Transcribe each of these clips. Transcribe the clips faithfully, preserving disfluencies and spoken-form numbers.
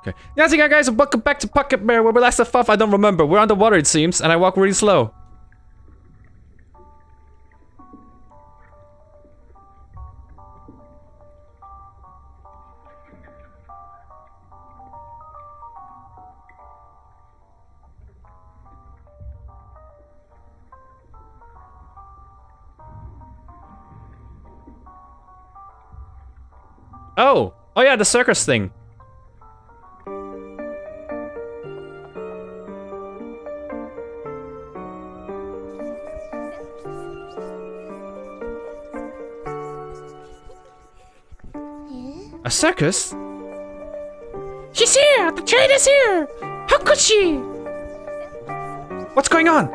Okay. How's it going, guys? Welcome back to Pocket Mirror, where we last left off. I don't remember. We're underwater, it seems, and I walk really slow. Oh! Oh yeah, the circus thing. A circus? She's here! The train is here! How could she? What's going on?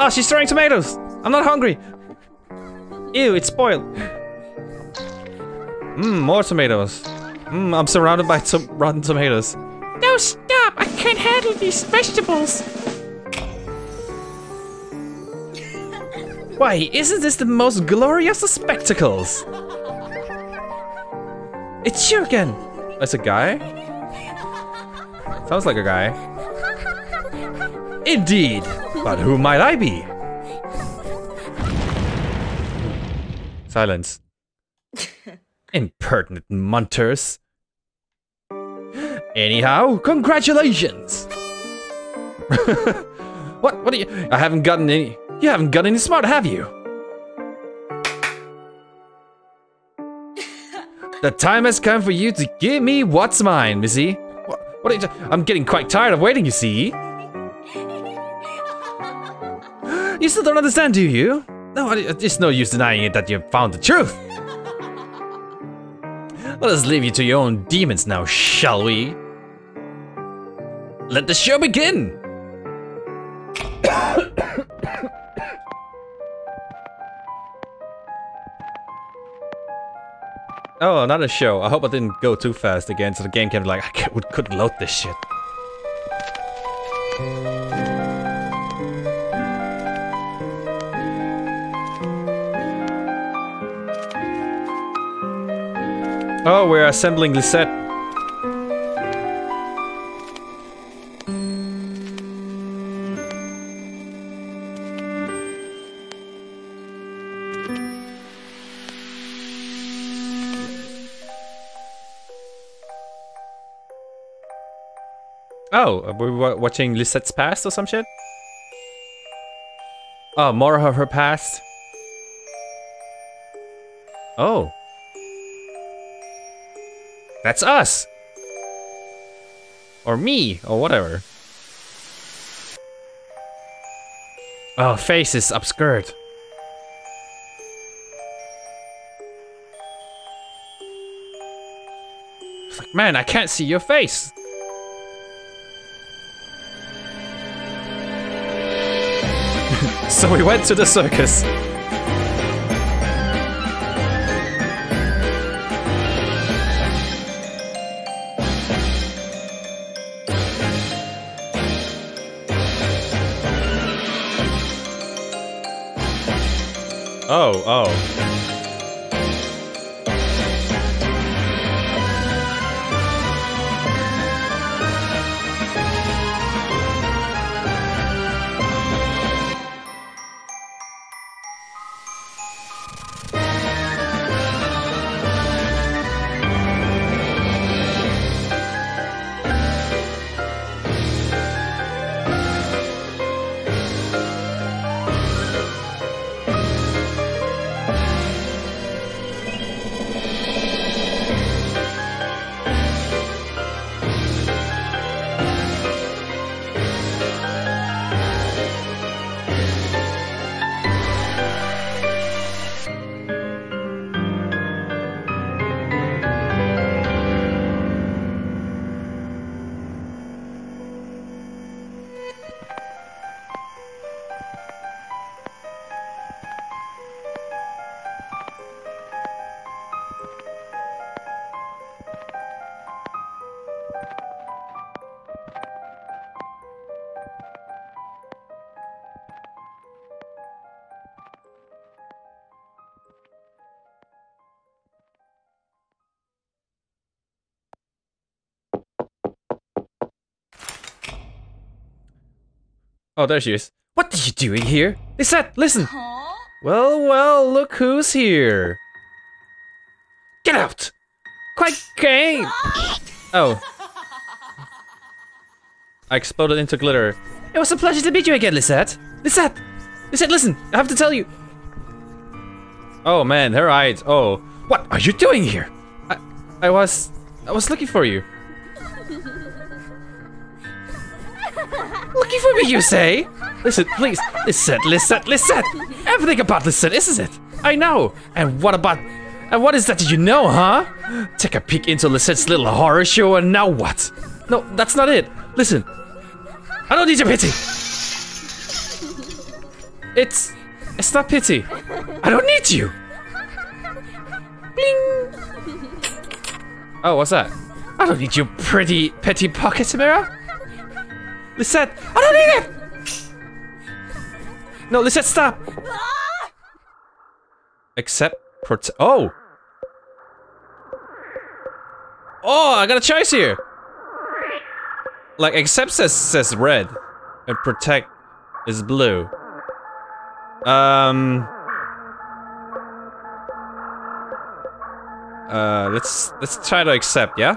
Oh, she's throwing tomatoes! I'm not hungry! Ew, it's spoiled. Mmm, more tomatoes. Mmm, I'm surrounded by to rotten tomatoes. No, stop! I can't handle these vegetables! Why, isn't this the most glorious of spectacles? It's you again! That's a guy? Sounds like a guy. Indeed! But who might I be? Silence. Impertinent munters. Anyhow, congratulations! What? What are you? I haven't gotten any. You haven't gotten any smart, have you? The time has come for you to give me what's mine, Missy. What, what are you t- I'm getting quite tired of waiting, you see. You still don't understand, do you? No, it's no use denying it that you've found the truth. Let us leave you to your own demons now, shall we? Let the show begin! Oh, another show. I hope I didn't go too fast again, so the game can be like, I can't, couldn't load this shit. Oh, we're assembling Lisette. Oh, we're watching Lisette's past or some shit? Oh, more of her past. Oh. That's us! Or me, or whatever. Oh, faces obscured. It's like, man, I can't see your face! So we went to the circus. Oh, oh. Oh, there she is. What are you doing here? Lisette, listen! Aww. Well, well, look who's here. Get out! Quite okay! Oh. I exploded into glitter. It was a pleasure to meet you again, Lisette. Lisette! Lisette, listen! I have to tell you! Oh man, her eyes. Oh. What are you doing here? I, I was... I was looking for you. Looking for me, you say? Listen, please. Lisette, Lisette, Lisette! Everything about Lisette, isn't it? I know! And what about... And what is that you know, huh? Take a peek into Lisette's little horror show and now what? No, that's not it. Listen. I don't need your pity! It's... It's not pity. I don't need you! Bling! Oh, what's that? I don't need your pretty, petty Pocket Mirror. Lisette, I don't need it! No, Lisette, stop! Except prote- Oh! Oh, I got a choice here! Like, accept says, says red, and protect is blue. Um... Uh, let's, let's try to accept, yeah?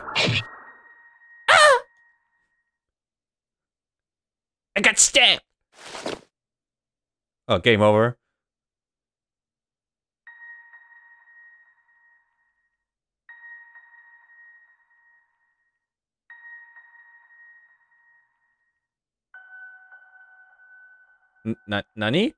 Ah! I got stabbed! Oh, game over. N- nani?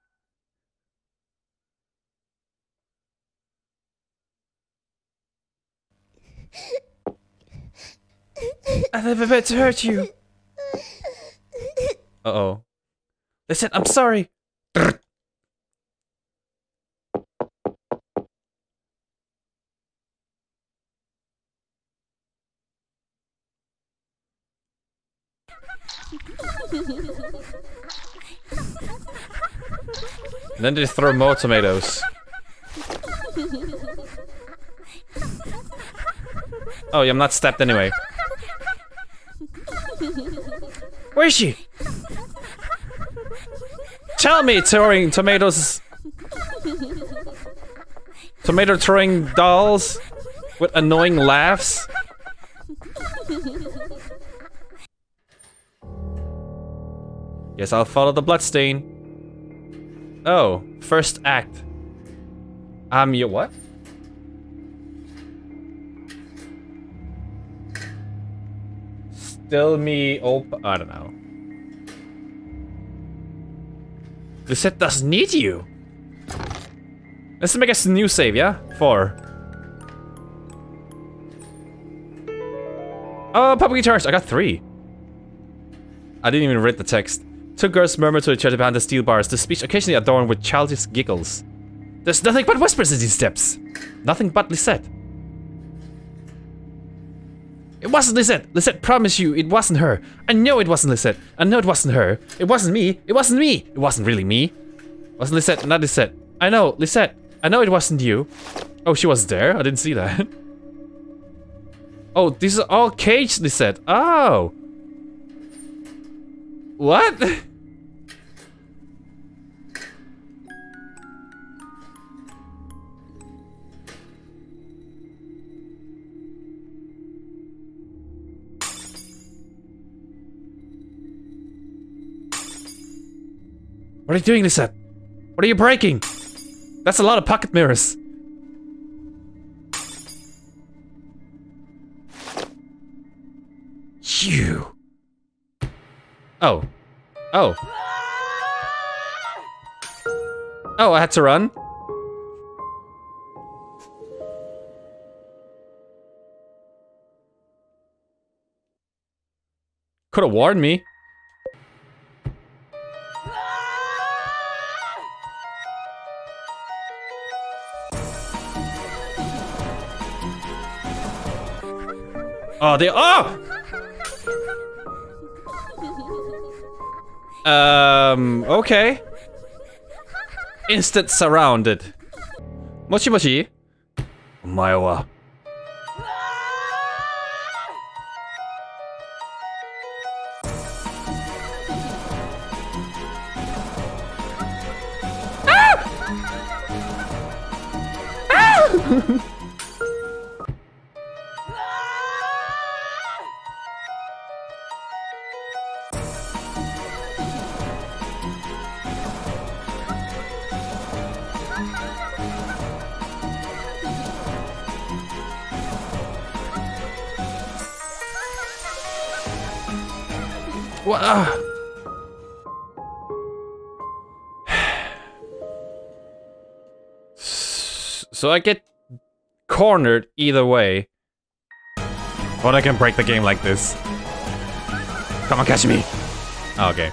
I never meant to hurt you. Uh-oh. Listen, I'm sorry. And then they throw more tomatoes. Oh, yeah, I'm not stabbed anyway. Where is she? Tell me, throwing tomatoes. Tomato throwing dolls with annoying laughs. Guess I'll follow the bloodstain. Oh, first act. I'm your what? Still me op- I don't know. Lisette doesn't need you! Let's make us a new save, yeah? Four. Oh, public guitars! I got three! I didn't even read the text. Two girls murmur to each other behind the steel bars, the speech occasionally adorned with childish giggles. There's nothing but whispers in these steps. Nothing but Lisette. It wasn't Lisette. Lisette, promise you, it wasn't her. I know it wasn't Lisette. I know it wasn't her. It wasn't me. It wasn't me. It wasn't really me. It wasn't Lisette, not Lisette. I know, Lisette. I know it wasn't you. Oh, she was there? I didn't see that. Oh, these are all caged, Lisette. Oh. What? What are you doing, Lisette? What are you breaking? That's a lot of pocket mirrors. You. Oh. Oh. Oh, I had to run? Could have warned me. Oh, they- Oh! Um, okay. Instant surrounded. Mochi mochi. Omae wa. Wow. So I get cornered either way. But I can break the game like this. Come on, catch me! Okay.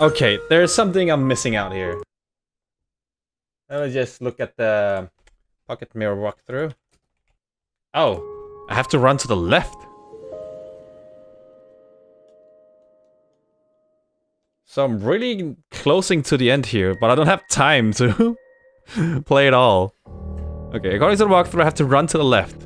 Okay, there's something I'm missing out here. Let me just look at the Pocket Mirror walkthrough. Oh, I have to run to the left. So I'm really closing to the end here, but I don't have time to play it all. Okay, according to the walkthrough, I have to run to the left.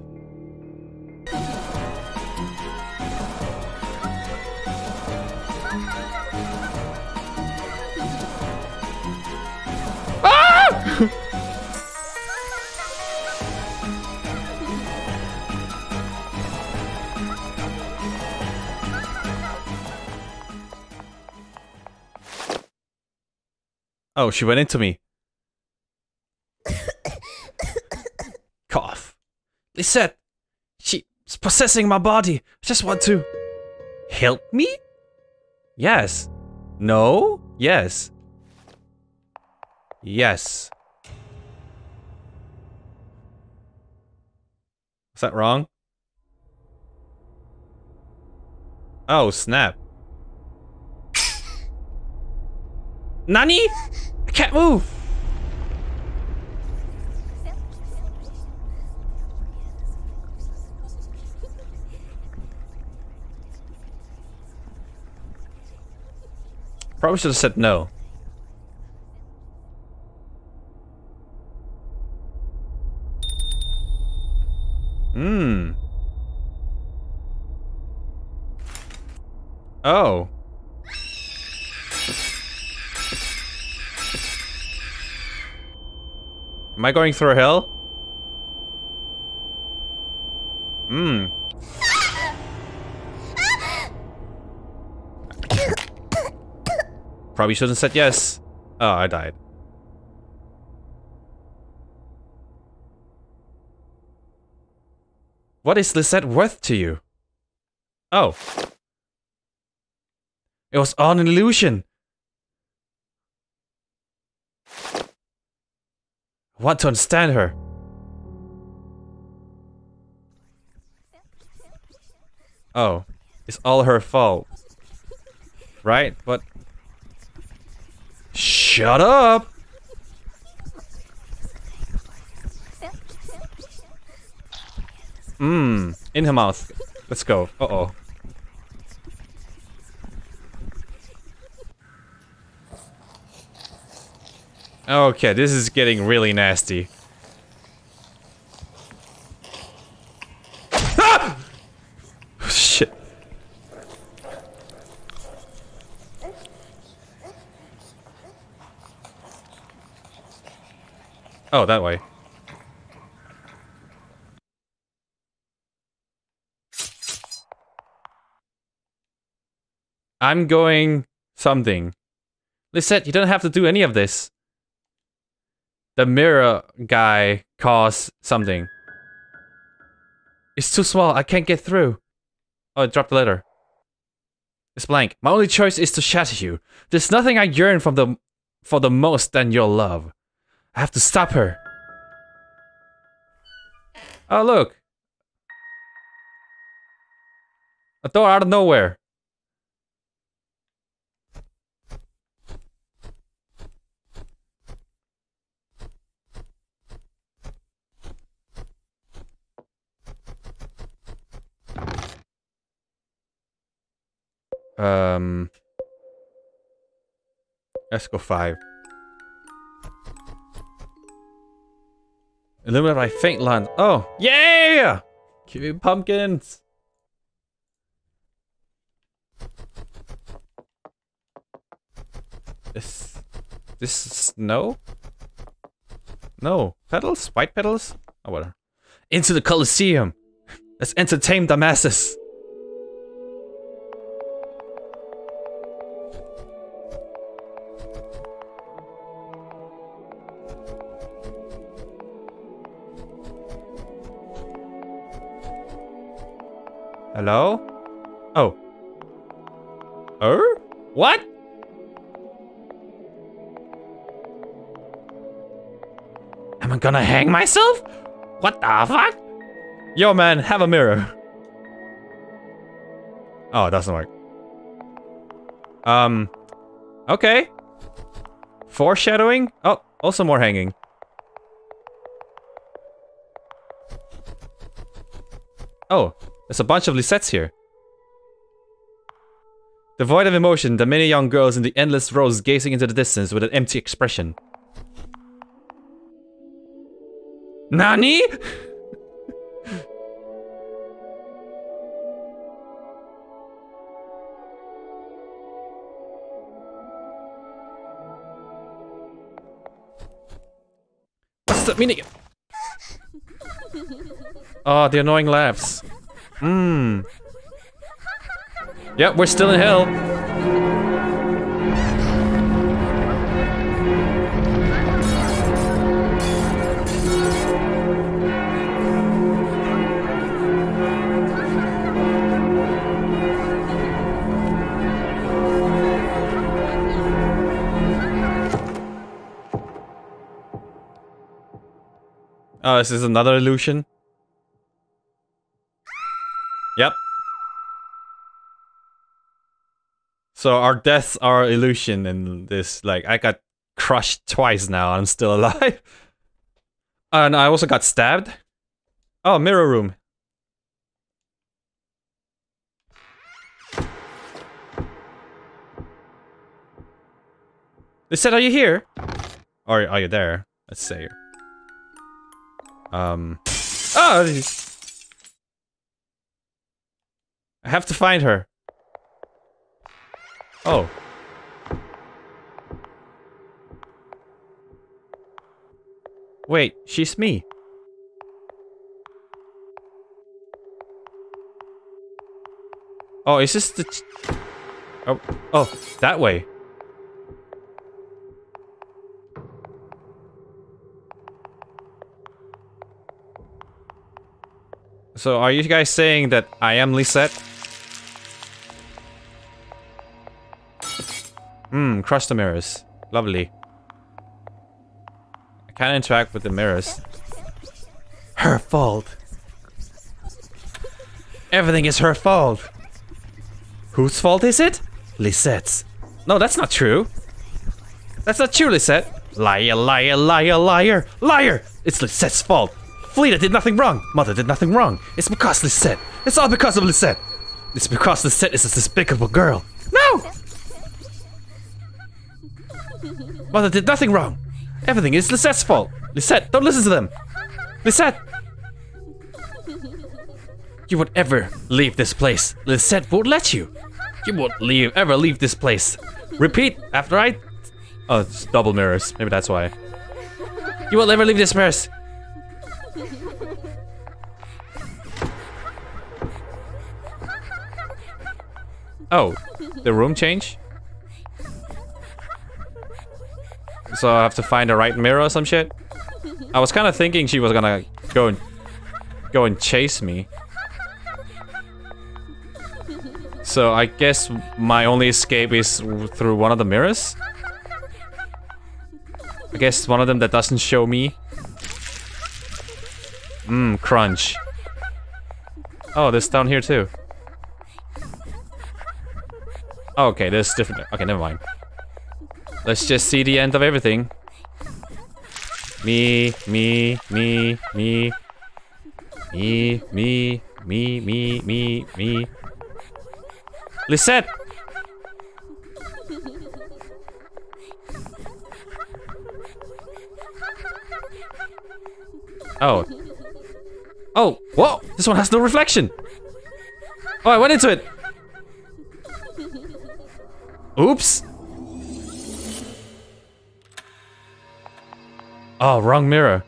Ah! Oh, she went into me. Cough. Lisette! She's possessing my body! I just want to... Help me? Yes. No? Yes. Yes. Was that wrong? Oh, snap. Nani? I can't move! Probably should have said no. Hmm. Oh. Am I going through hell? Hmm. Probably shouldn't have said yes. Oh, I died. What is Lisette worth to you? Oh. It was all an illusion. I want to understand her. Oh. It's all her fault. Right? But... Shut up! Mmm, in her mouth. Let's go. Uh-oh. Okay, this is getting really nasty. Ah! Shit. Oh, that way. I'm going something. Lisette, you don't have to do any of this. The mirror guy caused something. It's too small, I can't get through. Oh, I dropped the letter. It's blank. My only choice is to shatter you. There's nothing I yearn from the, for the most than your love. I have to stop her. Oh, look. A door out of nowhere. Um... Let's go five. Illuminate by faint land. Oh, yeah! Give me pumpkins! Is this snow? No. Petals? White petals? Oh, whatever. Into the Colosseum. Let's entertain the masses. Hello? Oh. Er? What? Am I gonna hang myself? What the fuck? Yo, man, have a mirror. Oh, it doesn't work. Um. Okay. Foreshadowing? Oh, also more hanging. Oh. There's a bunch of Lisettes here. Devoid of emotion, the many young girls in the endless rows gazing into the distance with an empty expression. Nani? What's the meaning? Oh, the annoying laughs. Mmm. Yep, we're still in hell. Oh, this is another illusion. Yep. So our deaths are illusion in this, like, I got crushed twice now and I'm still alive. And I also got stabbed. Oh, mirror room. They said, are you here? Or are you there? Let's say. Um. Oh! I have to find her. Oh. Wait, she's me. Oh, is this the... Ch oh, oh, that way. So are you guys saying that I am Lisette? Mmm, crush the mirrors. Lovely. I can't interact with the mirrors. Her fault. Everything is her fault. Whose fault is it? Lisette's. No, that's not true. That's not true, Lisette. Liar, liar, liar, liar, liar! It's Lisette's fault. Fleda did nothing wrong. Mother did nothing wrong. It's because Lisette. It's all because of Lisette. It's because Lisette is a despicable girl. No! Mother did nothing wrong. Everything is Lisette's fault. Lisette, don't listen to them. Lisette! You won't ever leave this place. Lisette won't let you. You won't leave, ever leave this place. Repeat after I... Oh, it's double mirrors. Maybe that's why. You won't ever leave this place. Oh, the room change? So I have to find the right mirror or some shit? I was kind of thinking she was gonna go and go and chase me. So I guess my only escape is through one of the mirrors? I guess one of them that doesn't show me. Mmm, crunch. Oh, there's down here too. Oh, okay, there's different... Okay, never mind. Let's just see the end of everything. Me, me, me, me. Me, me, me, me, me, me. Lisette! Oh. Oh, whoa! This one has no reflection! Oh, I went into it! Oops! Oh, wrong mirror.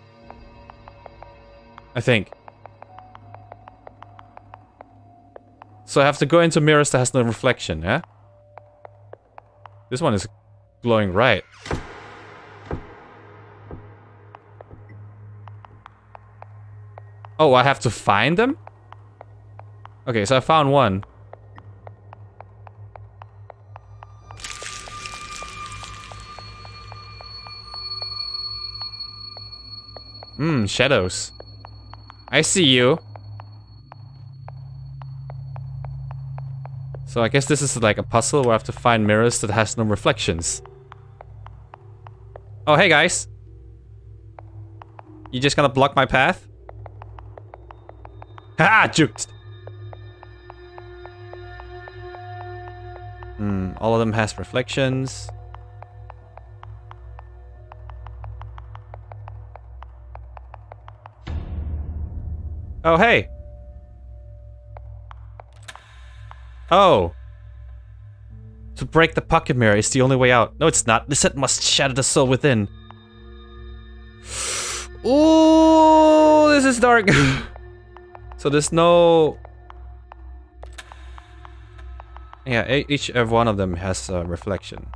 I think. So I have to go into mirrors that has no reflection, yeah? This one is glowing right. Oh, I have to find them? Okay, so I found one. Hmm, shadows. I see you. So I guess this is like a puzzle where I have to find mirrors that has no reflections. Oh, hey guys. You just gonna block my path? Ha! Juked! Hmm, all of them has reflections. Oh, hey! Oh! To break the pocket mirror is the only way out. No, it's not. Lisette must shatter the soul within. Ooh, this is dark. So there's no... Yeah, each every one of them has a reflection.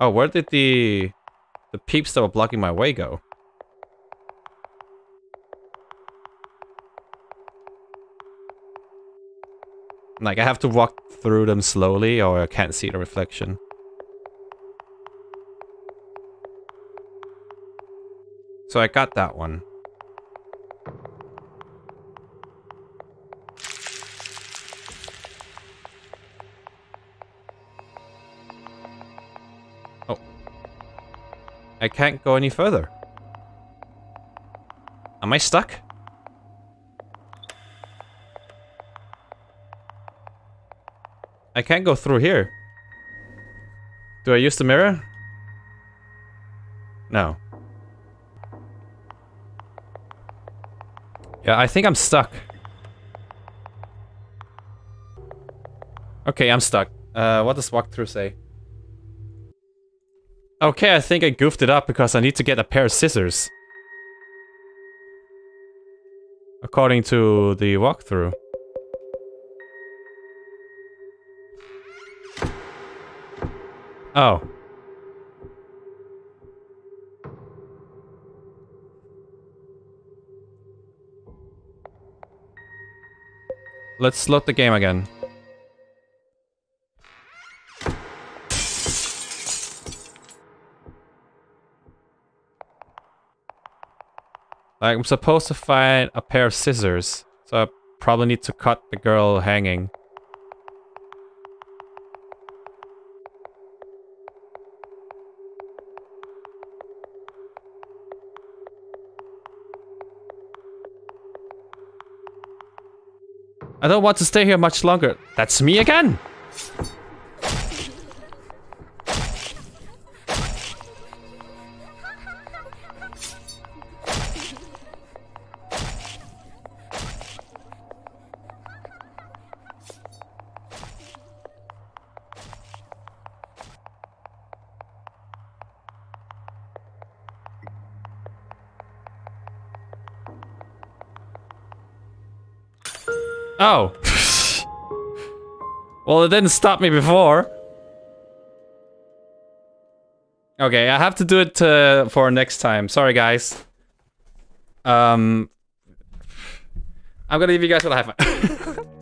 Oh, where did the the peeps that were blocking my way go? Like, I have to walk through them slowly, or I can't see the reflection. So I got that one. Oh. I can't go any further. Am I stuck? I can't go through here. Do I use the mirror? No. Yeah, I think I'm stuck. Okay, I'm stuck. Uh, what does walkthrough say? Okay, I think I goofed it up because I need to get a pair of scissors. According to the walkthrough. Oh. Let's load the game again. I'm supposed to find a pair of scissors, so I probably need to cut the girl hanging. I don't want to stay here much longer. That's me again! Oh. Well, it didn't stop me before. Okay, I have to do it uh, for next time. Sorry, guys. Um, I'm gonna leave you guys with a high five.